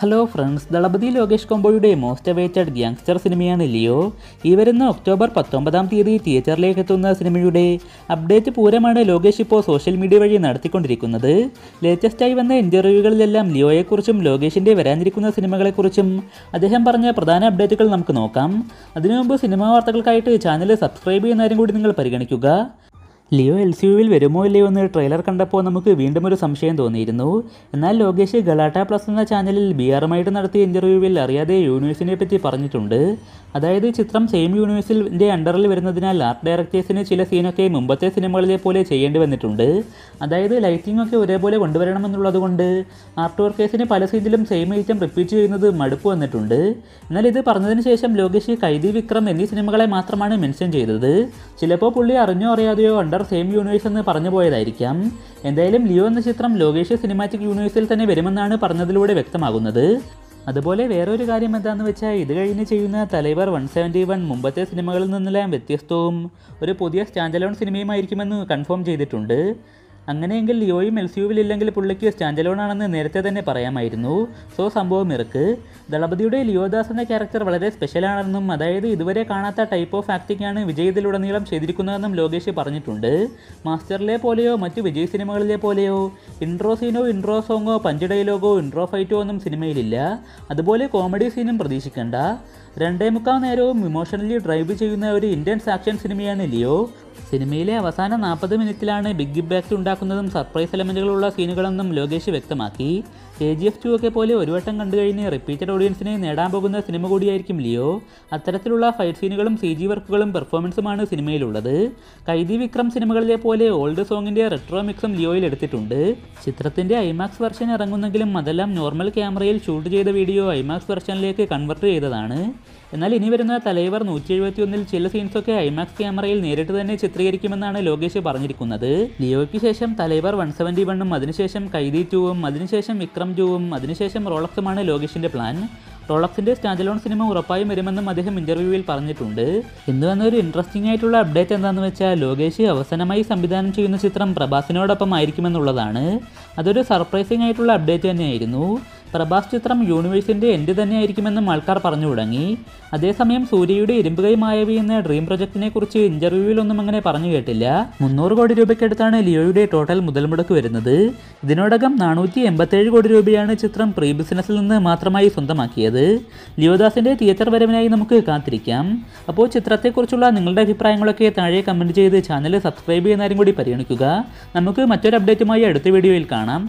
Hello friends, Thalapathy Lokesh കമ്പോയുടെ most awaited gangster സിനിമയാണ് Leo. ഈ വരുന്ന ഒക്ടോബർ 19 തിയേറ്ററിലേക്ക് എത്തുന്ന സിനിമയുടെ അപ്ഡേറ്റ് പൂരമാണ് ലോകേഷ് ഇപ്പോൾ സോഷ്യൽ മീഡിയ വഴി നടത്തിക്കൊണ്ടിരിക്കുന്നത്. ലേറ്റസ്റ്റായി വന്ന ഇൻ്റർവ്യൂകളിലെല്ലാം ലിയോയെക്കുറിച്ചും ലോകേഷിൻ്റെ വരാനിരിക്കുന്ന സിനിമകളെക്കുറിച്ചും അദ്ദേഹം പറഞ്ഞ പ്രധാന അപ്ഡേറ്റുകൾ നമുക്ക് നോക്കാം. അതിനുമുമ്പ് സിനിമാ വാർത്തകൾക്കായിട്ട് ചാനൽ സബ്സ്ക്രൈബ് ചെയ്യുന്നവരും കൂടി നിങ്ങൾ പരിഗണിക്കുക. ലിയോ LCU വരുമോ ഇല്ലയോ എന്ന് ട്രെയിലർ കണ്ടപ്പോൾ നമുക്ക് വീണ്ടും ഒരു സംശയം തോന്നിയിരുന്നു. എന്നാൽ ലോകേഷ് ഗലാട്ട പ്ലസ് എന്ന ചാനലിൽ BRMായിട്ട് നടത്തിയ ഇൻ്റർവ്യൂവിൽ അറിയാതെ യൂണിവേഴ്സിനെ പറ്റി പറഞ്ഞിട്ടുണ്ട്. അതായത് ചിത്രം സെയിം യൂണിവേഴ്സിൻ്റെ അണ്ടറിൽ വരുന്നതിനാൽ ആർട്ട് ഡയറക്ടേഴ്സിന് ചില സീനൊക്കെ മുമ്പത്തെ സിനിമകളിലെ പോലെ ചെയ്യേണ്ടി വന്നിട്ടുണ്ട്. അതായത് ലൈറ്റിംഗ് ഒക്കെ ഒരേപോലെ കൊണ്ടുവരണമെന്നുള്ളതുകൊണ്ട് ആർട്ട് വർക്കേഴ്സിന് പല സീനിലും സെയിം ഐറ്റം റിപ്പീറ്റ് ചെയ്യുന്നത് മടുപ്പ് വന്നിട്ടുണ്ട്. എന്നാൽ ഇത് പറഞ്ഞതിന് ശേഷം ലോകേഷ് കൈദി, വിക്രം എന്നീ സിനിമകളെ മാത്രമാണ് മെൻഷൻ ചെയ്തത്. ചിലപ്പോൾ പുള്ളി അറിഞ്ഞോ അറിയാതെയോ സെയിം യൂണിവേഴ്സ് എന്ന് പറഞ്ഞു പോയതായിരിക്കാം. എന്തായാലും ലിയോ എന്ന ചിത്രം ലോകേഷ് സിനിമാറ്റിക് യൂണിവേഴ്സിൽ തന്നെ വരുമെന്നാണ് പറഞ്ഞതിലൂടെ വ്യക്തമാകുന്നത്. അതുപോലെ വേറൊരു കാര്യം എന്താണെന്ന് വെച്ചാൽ, ഇത് കഴിഞ്ഞ് ചെയ്യുന്ന തലൈവർ 171 മുമ്പത്തെ സിനിമകളിൽ നിന്നെല്ലാം വ്യത്യസ്തവും ഒരു പുതിയ സ്റ്റാൻഡ് അലോൺ സിനിമയുമായിരിക്കുമെന്ന് കൺഫേം ചെയ്തിട്ടുണ്ട്. അങ്ങനെയെങ്കിൽ ലിയോയും LCU ഇല്ലെങ്കിൽ പുള്ളിക്ക് സ്റ്റാൻഡ് അലോൺ ആണെന്ന് നേരത്തെ തന്നെ പറയാമായിരുന്നു. സോ സംഭവം ഇറക്ക്. ദളപതിയുടെ ലിയോദാസ് എന്ന ക്യാരക്ടർ വളരെ സ്പെഷ്യലാണെന്നും അതായത് ഇതുവരെ കാണാത്ത ടൈപ്പ് ഓഫ് ആക്ടിങ്ങാണ് വിജയ് ഇതിലുടനീളം ചെയ്തിരിക്കുന്നതെന്നും ലോകേഷ് പറഞ്ഞിട്ടുണ്ട്. മാസ്റ്ററിലെ പോലെയോ മറ്റു വിജയ് സിനിമകളിലെ പോലെയോ ഇൻട്രോ സീനോ ഇൻട്രോ സോങ്ങോ പഞ്ച് ഡയലോഗോ ഇൻട്രോ ഫൈറ്റോ ഒന്നും സിനിമയിലില്ല. അതുപോലെ കോമഡി സീനും പ്രതീക്ഷിക്കേണ്ട. 2.25 നേരവും ഇമോഷണലി ഡ്രൈവ് ചെയ്യുന്ന ഒരു ഇൻറ്റൻസ് ആക്ഷൻ സിനിമയാണ് ലിയോ. സിനിമയിലെ അവസാന 40 മിനിറ്റിലാണ് ബിഗ് ഇമ്പാക്റ്റ് ഉണ്ടാക്കുന്നതും സർപ്രൈസ് എലമെൻറ്റുകളുള്ള സീനുകളെന്നും ലോകേഷ് വ്യക്തമാക്കി. KGF 2 ഒക്കെ പോലെ ഒരു വട്ടം കണ്ടു കഴിഞ്ഞ് റിപ്പീറ്റഡ് ഓഡിയൻസിനെ നേടാൻ പോകുന്ന സിനിമ കൂടിയായിരിക്കും ലിയോ. അത്തരത്തിലുള്ള ഫൈറ്റ് സീനുകളും CG വർക്കുകളും പെർഫോമൻസുമാണ് സിനിമയിലുള്ളത്. കൈദി, വിക്രം സിനിമകളിലെ പോലെ ഓൾഡ് സോങ്ങിൻ്റെ റെട്രോ മിക്സും ലിയോയിൽ എടുത്തിട്ടുണ്ട്. ചിത്രത്തിൻ്റെ IMAX വെർഷൻ ഇറങ്ങുന്നെങ്കിലും അതെല്ലാം നോർമൽ ക്യാമറയിൽ ഷൂട്ട് ചെയ്ത വീഡിയോ IMAX വെർഷനിലേക്ക് കൺവെർട്ട് ചെയ്തതാണ്. എന്നാൽ ഇനി വരുന്ന തലൈവർ 171 ചില സീൻസൊക്കെ IMAX ക്യാമറയിൽ നേരിട്ട് തന്നെ ചിത്രീകരിക്കുമെന്നാണ് ലോകേഷ് പറഞ്ഞിരിക്കുന്നത്. ലിയോയ്ക്ക് ശേഷം തലൈവർ 171, അതിനുശേഷം കൈദി 2, അതിനുശേഷം വിക്രം 2, അതിനുശേഷം റോളക്സുമാണ് ലോകേഷിൻ്റെ പ്ലാൻ. റോളക്സിൻ്റെ സ്റ്റാൻഡ് അലോൺ സിനിമ ഉറപ്പായും വരുമെന്നും അദ്ദേഹം ഇൻ്റർവ്യൂവിൽ പറഞ്ഞിട്ടുണ്ട്. ഇന്ന് വന്നൊരു ഇൻട്രസ്റ്റിംഗ് ആയിട്ടുള്ള അപ്ഡേറ്റ് എന്താണെന്ന് വെച്ചാൽ, ലോകേഷ് അവസാനമായി സംവിധാനം ചെയ്യുന്ന ചിത്രം പ്രഭാസിനോടൊപ്പം ആയിരിക്കുമെന്നുള്ളതാണ്. അതൊരു സർപ്രൈസിംഗ് ആയിട്ടുള്ള അപ്ഡേറ്റ് തന്നെയായിരുന്നു. പ്രഭാസ് ചിത്രം യൂണിവേഴ്സിൻ്റെ എൻഡ് തന്നെയായിരിക്കുമെന്നും ആൾക്കാർ പറഞ്ഞു തുടങ്ങി. അതേസമയം സൂര്യയുടെ ഇരുമ്പുകൈ മായവി എന്ന ഡ്രീം പ്രൊജക്റ്റിനെക്കുറിച്ച് ഇൻ്റർവ്യൂവിലൊന്നും അങ്ങനെ പറഞ്ഞു കേട്ടില്ല. 300 കോടി രൂപയ്ക്കടുത്താണ് ലിയോയുടെ ടോട്ടൽ മുതൽ മുടക്ക് വരുന്നത്. ഇതിനോടകം 487 കോടി രൂപയാണ് ചിത്രം പ്രീ ബിസിനസ്സിൽ നിന്ന് മാത്രമായി സ്വന്തമാക്കിയത്. ലിയോദാസിൻ്റെ തിയേറ്റർ വരവിനായി നമുക്ക് കാത്തിരിക്കാം. അപ്പോൾ ചിത്രത്തെക്കുറിച്ചുള്ള നിങ്ങളുടെ അഭിപ്രായങ്ങളൊക്കെ താഴെ കമൻറ്റ് ചെയ്ത് ചാനൽ സബ്സ്ക്രൈബ് ചെയ്യുന്നവരും കൂടി പരിഗണിക്കുക. നമുക്ക് മറ്റൊരു അപ്ഡേറ്റുമായി അടുത്ത വീഡിയോയിൽ കാണാം.